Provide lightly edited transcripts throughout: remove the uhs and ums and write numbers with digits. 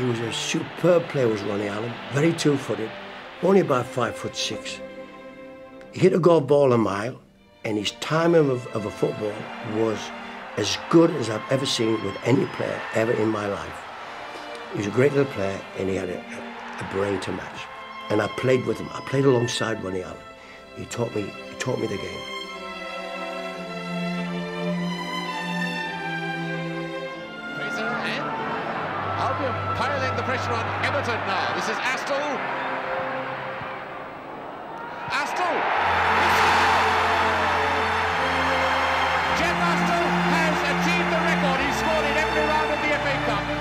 He was a superb player, was Ronnie Allen. Very two-footed, only about 5'6". He hit a golf ball a mile, and his timing of a football was as good as I've ever seen with any player ever in my life. He was a great little player, and he had a brain to match. And I played with him. I played alongside Ronnie Allen. He taught me the game. Albion piling the pressure on Everton now. This is Astle. Astle! Jeff Astle has achieved the record. He's scored in every round of the FA Cup.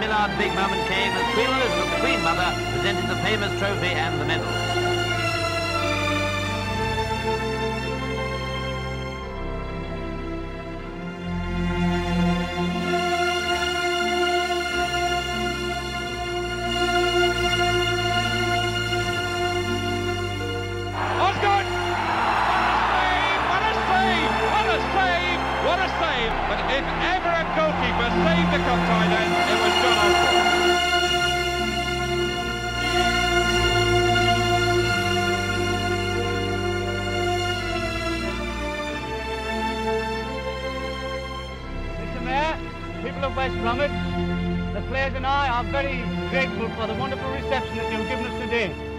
Millard's big moment came as Queen Elizabeth, the Queen Mother, presented the famous trophy and the medal. What a save! But if ever a goalkeeper saved the cup tie, then it was John Astle. Mr. Mayor, people of West Bromwich, the players and I are very grateful for the wonderful reception that you've given us today.